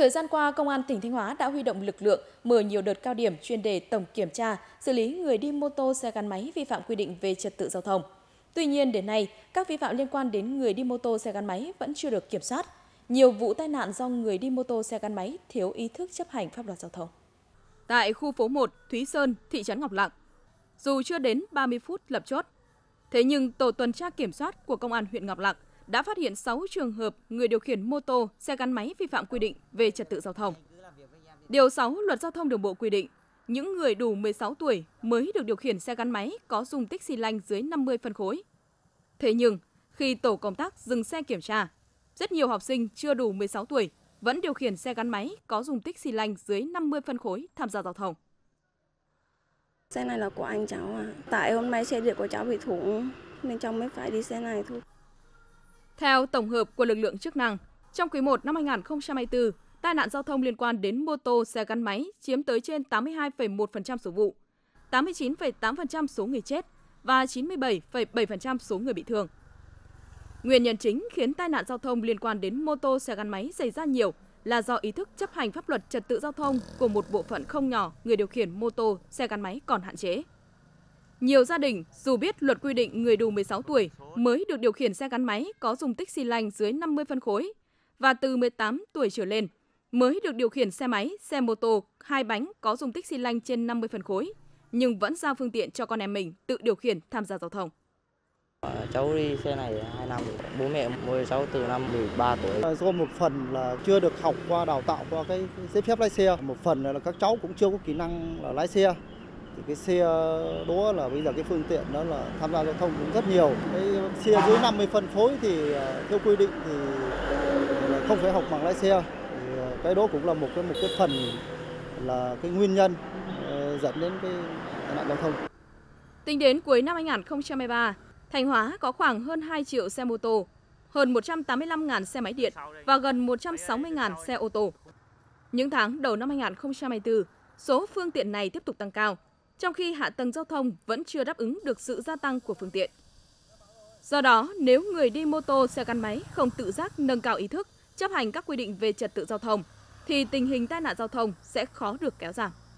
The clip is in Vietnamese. Thời gian qua, Công an tỉnh Thanh Hóa đã huy động lực lượng mở nhiều đợt cao điểm chuyên đề tổng kiểm tra, xử lý người đi mô tô, xe gắn máy vi phạm quy định về trật tự giao thông. Tuy nhiên, đến nay, các vi phạm liên quan đến người đi mô tô, xe gắn máy vẫn chưa được kiểm soát. Nhiều vụ tai nạn do người đi mô tô, xe gắn máy thiếu ý thức chấp hành pháp luật giao thông. Tại khu phố 1, Thúy Sơn, thị trấn Ngọc Lạc, dù chưa đến 30 phút lập chốt, thế nhưng tổ tuần tra kiểm soát của Công an huyện Ngọc Lạc đã phát hiện 6 trường hợp người điều khiển mô tô, xe gắn máy vi phạm quy định về trật tự giao thông. Điều 6 Luật Giao thông Đường bộ quy định, những người đủ 16 tuổi mới được điều khiển xe gắn máy có dung tích xi lanh dưới 50 phân khối. Thế nhưng, khi tổ công tác dừng xe kiểm tra, rất nhiều học sinh chưa đủ 16 tuổi vẫn điều khiển xe gắn máy có dung tích xi lanh dưới 50 phân khối tham gia giao thông. Xe này là của anh cháu à. Tại hôm nay xe điện của cháu bị thủng nên cháu mới phải đi xe này thôi. Theo tổng hợp của lực lượng chức năng, trong quý 1 năm 2024, tai nạn giao thông liên quan đến mô tô, xe gắn máy chiếm tới trên 82,1% số vụ, 89,8% số người chết và 97,7% số người bị thương. Nguyên nhân chính khiến tai nạn giao thông liên quan đến mô tô, xe gắn máy xảy ra nhiều là do ý thức chấp hành pháp luật trật tự giao thông của một bộ phận không nhỏ người điều khiển mô tô, xe gắn máy còn hạn chế. Nhiều gia đình dù biết luật quy định người đủ 16 tuổi mới được điều khiển xe gắn máy có dung tích xi lanh dưới 50 phân khối và từ 18 tuổi trở lên mới được điều khiển xe máy, xe mô tô, hai bánh có dung tích xi lanh trên 50 phân khối, nhưng vẫn giao phương tiện cho con em mình tự điều khiển tham gia giao thông. Cháu đi xe này 2 năm, bố mẹ mua cháu từ năm 13 tuổi. Do một phần là chưa được học qua đào tạo qua cái giấy phép lái xe, một phần là các cháu cũng chưa có kỹ năng là lái xe. Thì cái xe đó là bây giờ cái phương tiện đó là tham gia giao thông cũng rất nhiều. Cái xe dưới 50 phân khối thì theo quy định thì không phải học bằng lái xe. Thì cái đó cũng là một cái phần là cái nguyên nhân dẫn đến cái tai nạn giao thông. Tính đến cuối năm 2023, Thanh Hóa có khoảng hơn 2 triệu xe mô tô, hơn 185.000 xe máy điện và gần 160.000 xe ô tô. Những tháng đầu năm 2024, số phương tiện này tiếp tục tăng cao, trong khi hạ tầng giao thông vẫn chưa đáp ứng được sự gia tăng của phương tiện. Do đó, nếu người đi mô tô, xe gắn máy không tự giác nâng cao ý thức, chấp hành các quy định về trật tự giao thông, thì tình hình tai nạn giao thông sẽ khó được kéo giảm.